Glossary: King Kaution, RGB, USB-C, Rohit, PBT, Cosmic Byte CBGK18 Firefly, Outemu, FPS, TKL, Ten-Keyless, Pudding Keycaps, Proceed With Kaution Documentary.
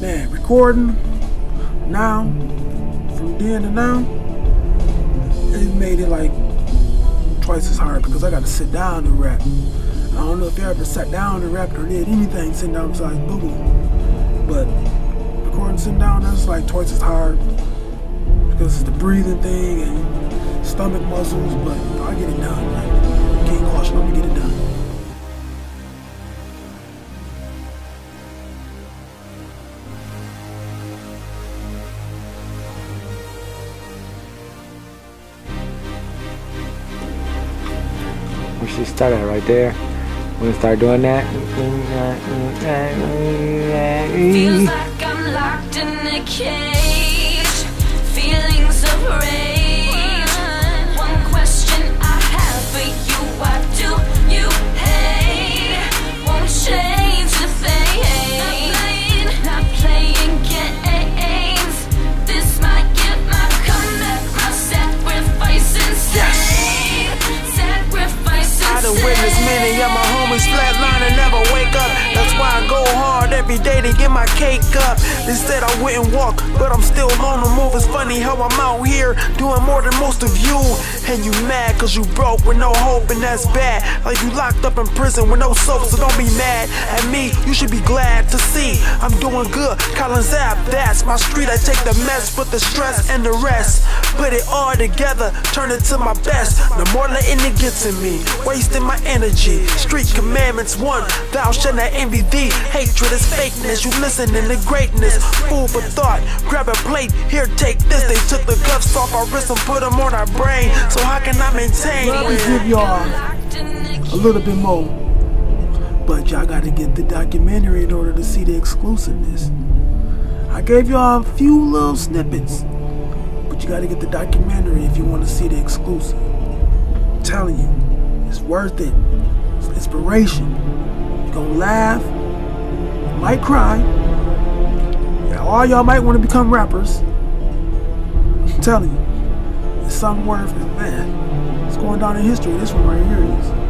Man, recording now, from then to now, it made it like twice as hard because I got to sit down and rap. I don't know if you ever sat down and rapped or did anything sitting down besides boo-boo, but recording sitting down, that's like twice as hard because it's the breathing thing and stomach muscles, but I get it done. Like, King Caution, I'm gonna get it done. We should start it right there. We're gonna start doing that. Feels like I'm locked in a cage. Feelings of rage. One question I have for you: why do you hate? Won't change the fate. Not playing games. This might get my comeback, my sacrifice insane. I done witnessed many of my homies flatline and never wake up. That's why I go hard every day to get my cake up. They said I wouldn't walk, but I'm still on the move. It's funny how I'm out here doing more than most of you. And you mad cause you broke with no hope, and that's bad. Like you locked up in prison with no soap, so don't be mad at me. You should be glad to see I'm doing good. Collins Ave, that's my street. I take the mess with the stress and the rest. Put it all together, turn it to my best. The more letting it get to me, wasting my energy. Street commandments: 1, thou shalt not envy thee. Hatred is fakeness, you listening to greatness. Food for thought, grab a plate, here take this. They took the cuffs off our wrists and put them on our brain, so how can I maintain? Let me give y'all a little bit more, but y'all gotta get the documentary in order to see the exclusiveness. I gave y'all a few little snippets, but you gotta get the documentary if you want to see the exclusive. I'm telling you, it's worth it. It's inspiration. You're gonna laugh, you might cry. Yeah, all y'all might want to become rappers. I'm telling you, it's something worth it, man. It's going down in history. This one right here is.